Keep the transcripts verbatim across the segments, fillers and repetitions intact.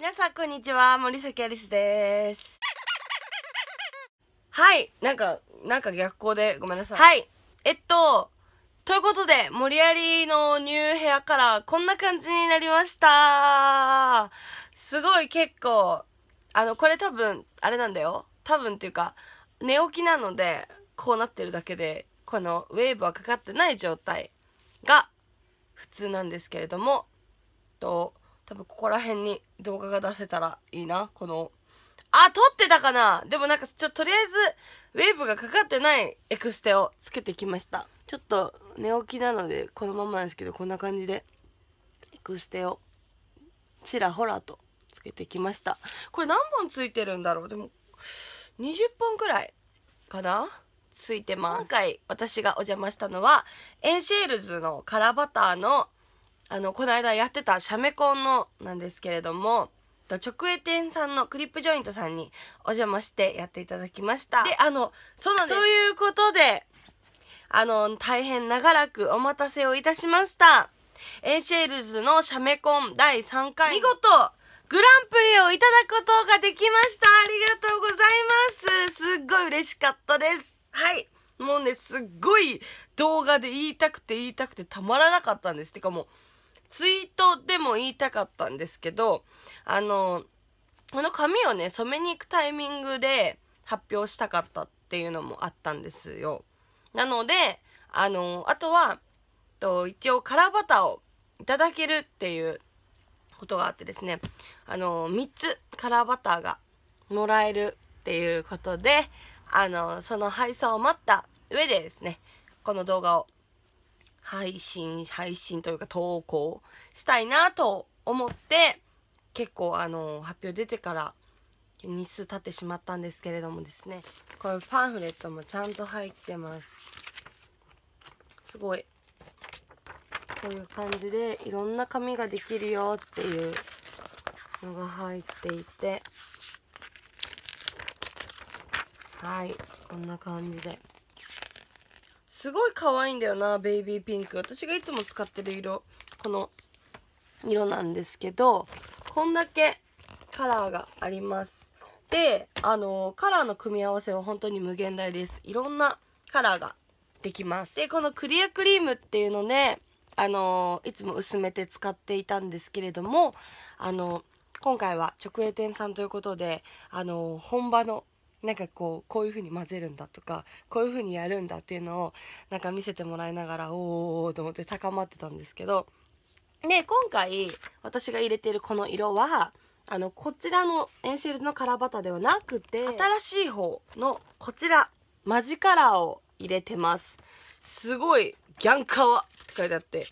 皆さんこんにちは、森崎アリスです。はい、なんかなんか逆光でごめんなさい。はい、えっとということで、森アリのニューヘアカラーこんな感じになりました。すごい結構あのこれ多分あれなんだよ、多分っていうか寝起きなのでこうなってるだけで、このウェーブはかかってない状態が普通なんですけれども、と多分ここら辺に動画が出せたらいいな。この、あ、撮ってたかな。でもなんかちょっととりあえずウェーブがかかってないエクステをつけてきました。ちょっと寝起きなのでこのままなんですけど、こんな感じでエクステをちらほらとつけてきました。これ何本ついてるんだろう。でもにじゅっぽんくらいかな、ついてます。今回私がお邪魔したのはエンシェールズのカラーバターのあのこの間やってたシャメコンのなんですけれども、直営店さんのクリップジョイントさんにお邪魔してやっていただきました。であのそうなんです。ということであの大変長らくお待たせをいたしました。エンシェールズのシャメコンだいさんかい、見事グランプリをいただくことができました。ありがとうございます。すっごい嬉しかったです。はい。もうね、すっごい動画で言いたくて言いたくてたまらなかったんです。てかもう、ツイートでも言いたかったんですけど、あの、この髪をね、染めに行くタイミングで発表したかったっていうのもあったんですよ。なので、あの、あとは、と一応カラーバターをいただけるっていう、ことがあってですね、あのみっつカラーバターがもらえるっていうことで、あのその配送を待った上でですね、この動画を配信配信というか投稿したいなと思って、結構あの発表出てから日数経ってしまったんですけれどもですね、これパンフレットもちゃんと入ってます。すごいこういう感じでいろんな紙ができるよっていうのが入っていて、はい、こんな感じで、すごい可愛いんだよな、ベイビーピンク。私がいつも使ってる色、この色なんですけど、こんだけカラーがあります。であのカラーの組み合わせは本当に無限大です。いろんなカラーができます。でこのクリアクリームっていうのね、あのいつも薄めて使っていたんですけれども、あの今回は直営店さんということで、あの本場のなんかこうこういう風に混ぜるんだとか、こういう風にやるんだっていうのをなんか見せてもらいながら、おーと思って高まってたんですけど、で今回私が入れてるこの色はあのこちらのエンシェルズのカラーバターではなくて、新しい方のこちらマジカラーを入れてます。すごいギャンカワって書いてあって、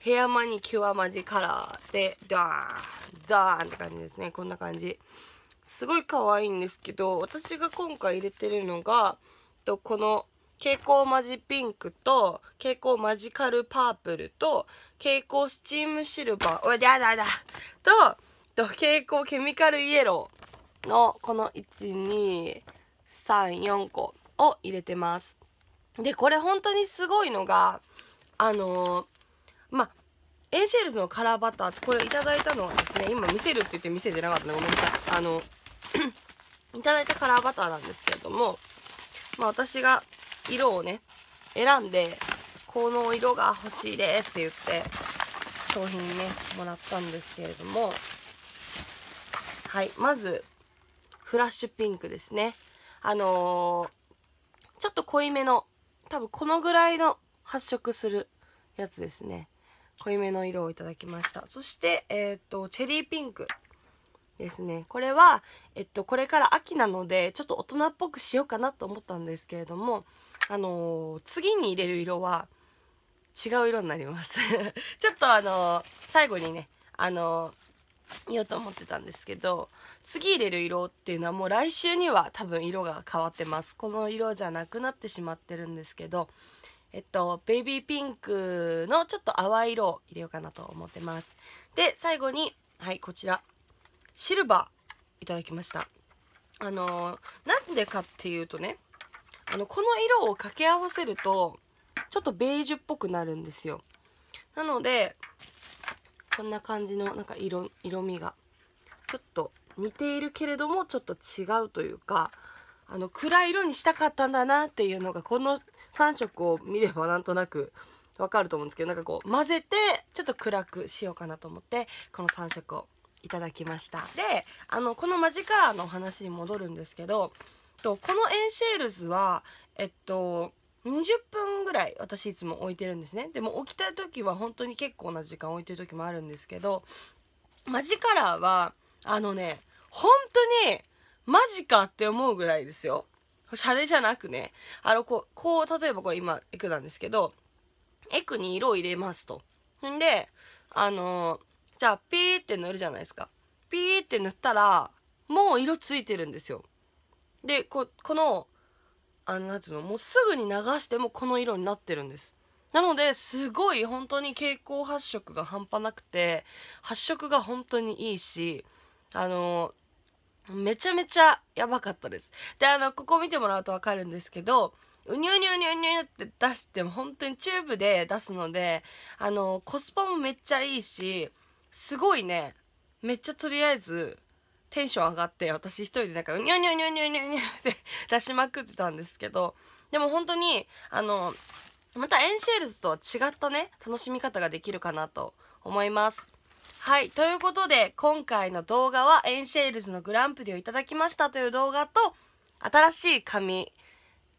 ヘアマニキュアマジカラーでドーンドーンって感じですね。こんな感じ、すごい可愛いんですけど、私が今回入れてるのがとこの蛍光マジピンクと蛍光マジカルパープルと蛍光スチームシルバー、おいだだだと蛍光ケミカルイエローのこのいちにさんよんこを入れてます。でこれ本当にすごいのが、あのー、まあエンシェルズのカラーバターって、これいただいたのはですね、今見せるって言って見せてなかったのごめんなさい。あのいただいたカラーバターなんですけれども、まあ、私が色をね選んで、この色が欲しいですって言って商品ねもらったんですけれども、はい、まずフラッシュピンクですね。あのー、ちょっと濃いめの、多分このぐらいの発色するやつですね。濃いめの色をいただきました。そしてえっとチェリーピンクですね。これはえっとこれから秋なのでちょっと大人っぽくしようかなと思ったんですけれども、あのー、次に入れる色は違う色になりますちょっとあのー、最後にねあのー、言おうと思ってたんですけど、次入れる色っていうのはもう来週には多分色が変わってます。この色じゃなくなってしまってるんですけど、えっと、ベイビーピンクのちょっと淡い色を入れようかなと思ってます。で最後に、はい、こちらシルバーいただきました。あのー、なんでかっていうとね、あのこの色を掛け合わせるとちょっとベージュっぽくなるんですよ。なのでこんな感じのなんか 色, 色味がクッと似ているけれどもちょっと違うというか、あの暗い色にしたかったんだなっていうのがこのさんしょくを見ればなんとなくわかると思うんですけど、なんかこう混ぜてちょっと暗くしようかなと思ってこのさんしょくをいただきました。であのこのマジカラーのお話に戻るんですけど、とこのエンシェールズはえっとにじゅっぷんぐらい私いつも置いてるんですね。でも置きたい時は本当に結構な時間置いてる時もあるんですけど、マジカラーはあのね本当にマジかって思うぐらいですよ。シャレじゃなくね、あのこう、こう例えばこれ今エクなんですけど、エクに色を入れますと。んであのー、じゃあピーって塗るじゃないですか。ピーって塗ったらもう色ついてるんですよ。で こ, このあのなんていうの、もうすぐに流してもこの色になってるんです。なのですごい本当に蛍光発色が半端なくて、発色が本当にいいし、あのー、めちゃめちゃやばかったです。であのここ見てもらうと分かるんですけど、うにゅうにゅうにゅうにゅうって出しても本当にチューブで出すので、あのー、コスパもめっちゃいいし、すごいね、めっちゃとりあえずテンション上がって、私一人でなんかうにゅうにゅうにゅうにゅうにゅうって出しまくってたんですけど、でも本当にあのーまたエンシェールズとは違ったね楽しみ方ができるかなと思います。はい、ということで今回の動画はエンシェールズのグランプリをいただきましたという動画と、新しい紙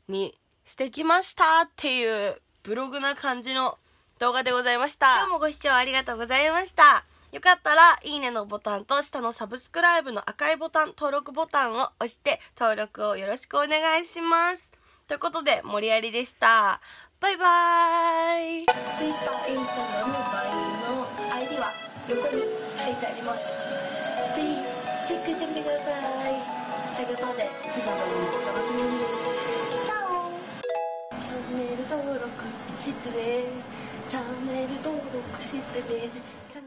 にしてきましたっていうブログな感じの動画でございました。今日もご視聴ありがとうございました。よかったらいいねのボタンと下のサブスクライブの赤いボタン、登録ボタンを押して登録をよろしくお願いします。ということで森有でした。バイバーイ。 Twitter、Instagram のバイオの アイディー は横に書いてあります。ぜひチェックしてみてください。ということで次の動画もお楽しみに。チャオ。チャンネル登録してね。チャンネル登録してね。